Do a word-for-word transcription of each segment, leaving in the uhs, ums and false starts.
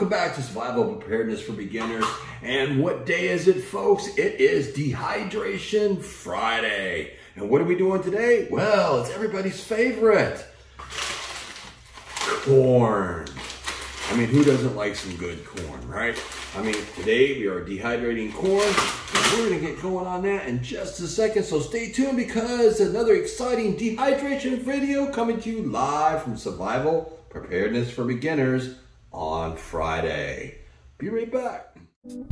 Welcome back to Survival Preparedness for Beginners, and what day is it, folks? It is Dehydration Friday. And what are we doing today? Well, it's everybody's favorite, corn. I mean, who doesn't like some good corn, right? I mean, today we are dehydrating corn, and we're gonna get going on that in just a second, so stay tuned because another exciting dehydration video coming to you live from Survival Preparedness for Beginners on Friday. Be right back. Okay,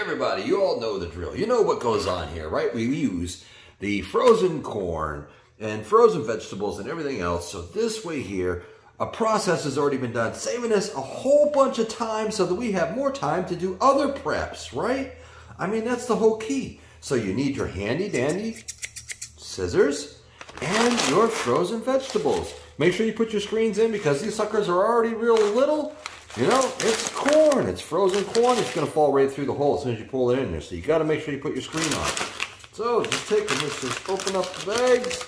everybody, you all know the drill. You know what goes on here, right? We use the frozen corn and frozen vegetables and everything else. So this way here, a process has already been done, saving us a whole bunch of time so that we have more time to do other preps, right? I mean, that's the whole key. So you need your handy dandy scissors and your frozen vegetables. Make sure you put your screens in because these suckers are already real little. You know, it's corn, it's frozen corn. It's gonna fall right through the hole as soon as you pull it in there. So you gotta make sure you put your screen on. So just take and let's just open up the bags.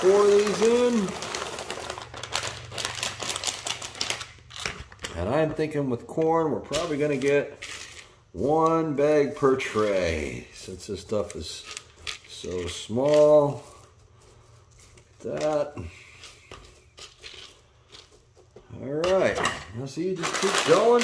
Pour these in. And I'm thinking with corn, we're probably gonna get one bag per tray since this stuff is so small. Like that. All right, now see, you just keep going.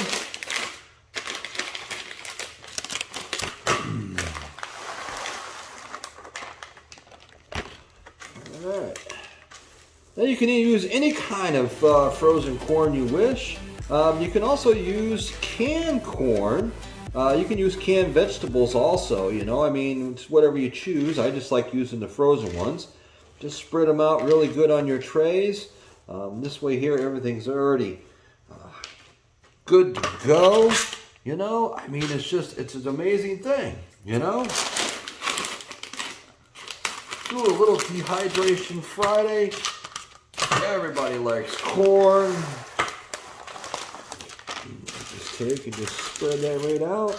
Now you can use any kind of uh, frozen corn you wish. Um, you can also use canned corn. Uh, you can use canned vegetables also, you know, I mean, it's whatever you choose. I just like using the frozen ones. Just spread them out really good on your trays. Um, this way here, everything's already uh, good to go. You know, I mean, it's just, it's an amazing thing, you know? Do a little Dehydration Friday. Everybody likes corn. Just take and just spread that right out.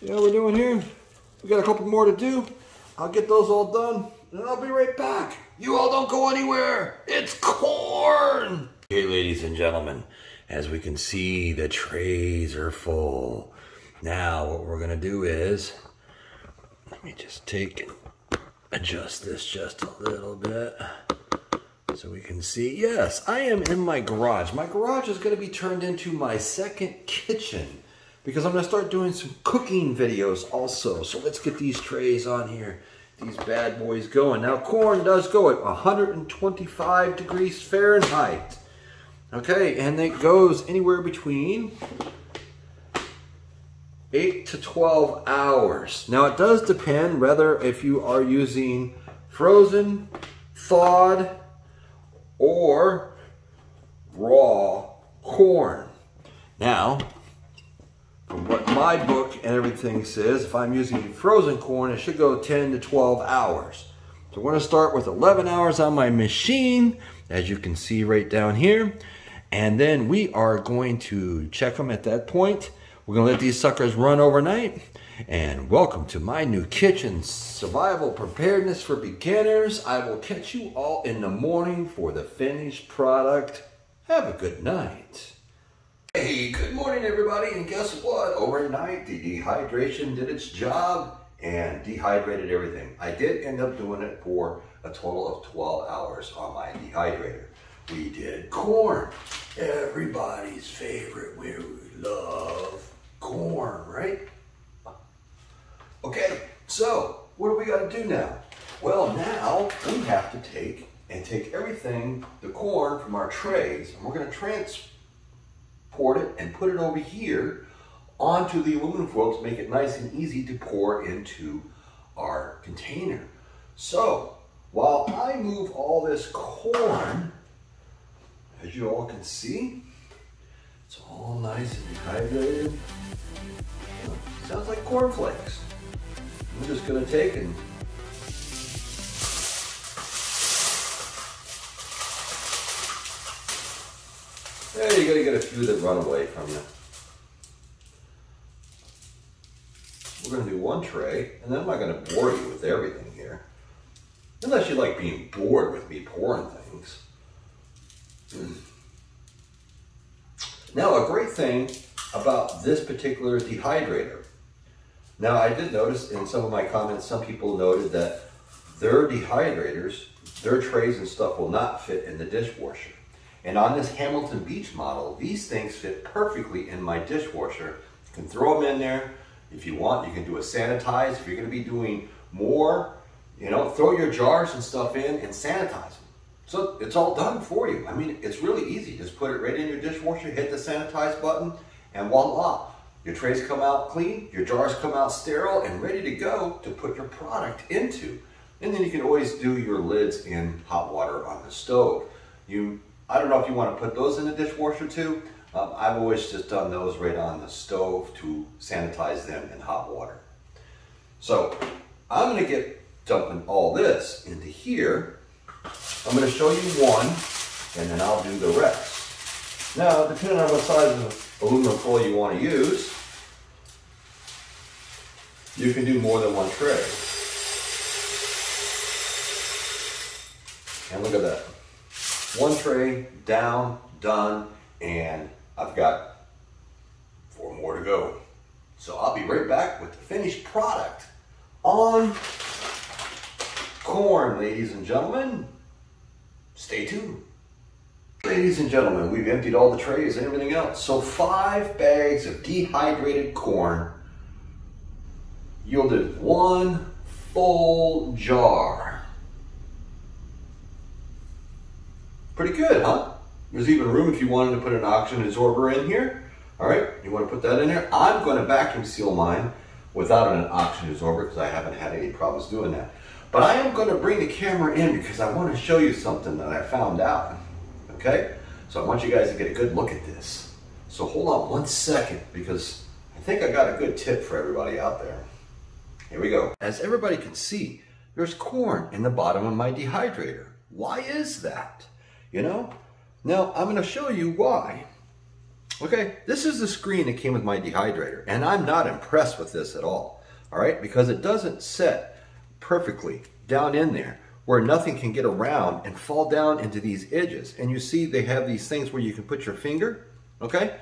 You know what we're doing here? We got a couple more to do. I'll get those all done and I'll be right back. You all don't go anywhere. It's corn. Okay, ladies and gentlemen, as we can see, the trays are full. Now, what we're gonna do is, let me just take and adjust this just a little bit so we can see. Yes, I am in my garage. My garage is gonna be turned into my second kitchen because I'm gonna start doing some cooking videos also. So let's get these trays on here, these bad boys going. Now, corn does go at one hundred twenty-five degrees Fahrenheit. Okay, and it goes anywhere between eight to twelve hours. Now, it does depend whether if you are using frozen, thawed, or raw corn. Now, from what my book and everything says, if I'm using frozen corn, it should go ten to twelve hours. So we're gonna start with eleven hours on my machine, as you can see right down here. And then we are going to check them at that point. We're gonna let these suckers run overnight. And welcome to my new kitchen, Survival Preparedness for Beginners. I will catch you all in the morning for the finished product. Have a good night. Hey, good morning everybody, and guess what? Overnight, the dehydration did its job and dehydrated everything. I did end up doing it for a total of twelve hours on my dehydrator. We did corn, everybody's favorite, where we love corn, right? Okay, so what do we gotta do now? Well, now we have to take and take everything, the corn from our trays, and we're gonna transport it and put it over here onto the aluminum foil to make it nice and easy to pour into our container. So, while I move all this corn, as you all can see, It's all nice and dehydrated. Sounds like cornflakes. I'm just gonna take and yeah, you're gonna get a few that run away from you. We're gonna do one tray, and then I'm not gonna bore you with everything here. Unless you like being bored with me pouring things. Mm. Now, a great thing about this particular dehydrator. Now, I did notice in some of my comments, some people noted that their dehydrators, their trays and stuff will not fit in the dishwasher. And on this Hamilton Beach model, these things fit perfectly in my dishwasher. You can throw them in there. If you want, you can do a sanitize. If you're going to be doing more, you know, throw your jars and stuff in and sanitize them. So it's all done for you. I mean, it's really easy. Just put it right in your dishwasher, hit the sanitize button, and voila. Your trays come out clean, your jars come out sterile and ready to go to put your product into. And then you can always do your lids in hot water on the stove. You, I don't know if you want to put those in the dishwasher too. Um, I've always just done those right on the stove to sanitize them in hot water. So I'm going to get dumping all this into here. I'm going to show you one, and then I'll do the rest. Now, depending on what size of aluminum foil you want to use, you can do more than one tray. And look at that. One tray down, done, and I've got four more to go. So I'll be right back with the finished product on corn, ladies and gentlemen. Stay tuned. Ladies and gentlemen, we've emptied all the trays and everything else. So five bags of dehydrated corn yielded one full jar. Pretty good, huh? There's even room if you wanted to put an oxygen absorber in here. All right, you want to put that in there? I'm going to vacuum seal mine without an oxygen absorber because I haven't had any problems doing that. But I am going to bring the camera in because I want to show you something that I found out. Okay? So I want you guys to get a good look at this. So hold on one second because I think I got a good tip for everybody out there. Here we go. As everybody can see, there's corn in the bottom of my dehydrator. Why is that? You know? Now, I'm going to show you why. Okay, this is the screen that came with my dehydrator, and I'm not impressed with this at all, all right, because it doesn't set perfectly down in there where nothing can get around and fall down into these edges. And you see they have these things where you can put your finger, okay?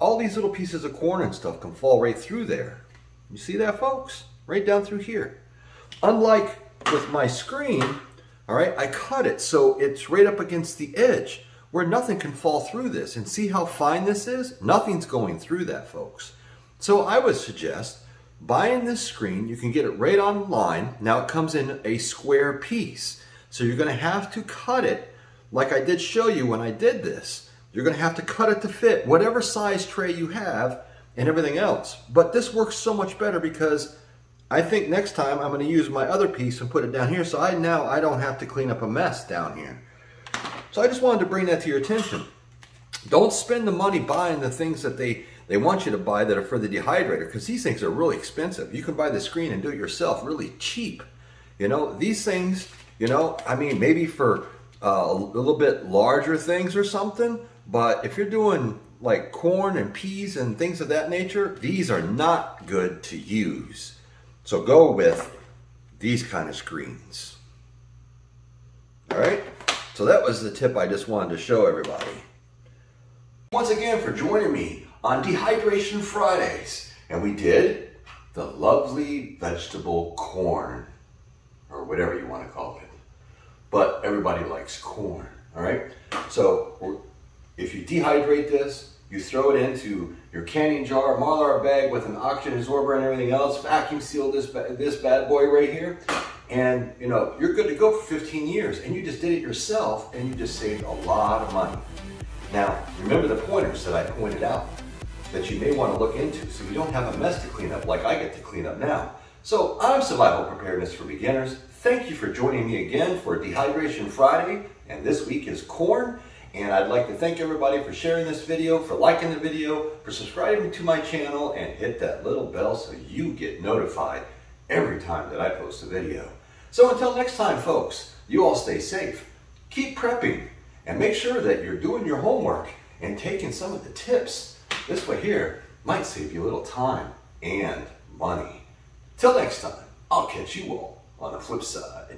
All these little pieces of corn and stuff can fall right through there. You see that, folks? Right down through here. Unlike with my screen, all right, I cut it so it's right up against the edge, where nothing can fall through this. And see how fine this is? Nothing's going through that, folks. So I would suggest buying this screen. You can get it right online. Now it comes in a square piece. So you're gonna have to cut it like I did show you when I did this. You're gonna have to cut it to fit whatever size tray you have and everything else. But this works so much better because I think next time I'm gonna use my other piece and put it down here so I now I don't have to clean up a mess down here. So I just wanted to bring that to your attention. Don't spend the money buying the things that they, they want you to buy that are for the dehydrator, because these things are really expensive. You can buy the screen and do it yourself really cheap. You know, these things, you know, I mean, maybe for uh, a little bit larger things or something, but if you're doing like corn and peas and things of that nature, these are not good to use. So go with these kind of screens. All right? So that was the tip I just wanted to show everybody. Once again for joining me on Dehydration Fridays. And we did the lovely vegetable corn, or whatever you want to call it. But everybody likes corn, all right? So if you dehydrate this, you throw it into your canning jar, Mylar bag with an oxygen absorber and everything else, vacuum seal this, this bad boy right here. And you know, you're good to go for fifteen years, and you just did it yourself, and you just saved a lot of money. Now, remember the pointers that I pointed out that you may want to look into so you don't have a mess to clean up like I get to clean up now. So I'm Survival Preparedness for Beginners. Thank you for joining me again for Dehydration Friday, and this week is corn. And I'd like to thank everybody for sharing this video, for liking the video, for subscribing to my channel, and hit that little bell so you get notified every time that I post a video. So until next time, folks, you all stay safe, keep prepping, and make sure that you're doing your homework and taking some of the tips. This way here might save you a little time and money. Till next time, I'll catch you all on the flip side.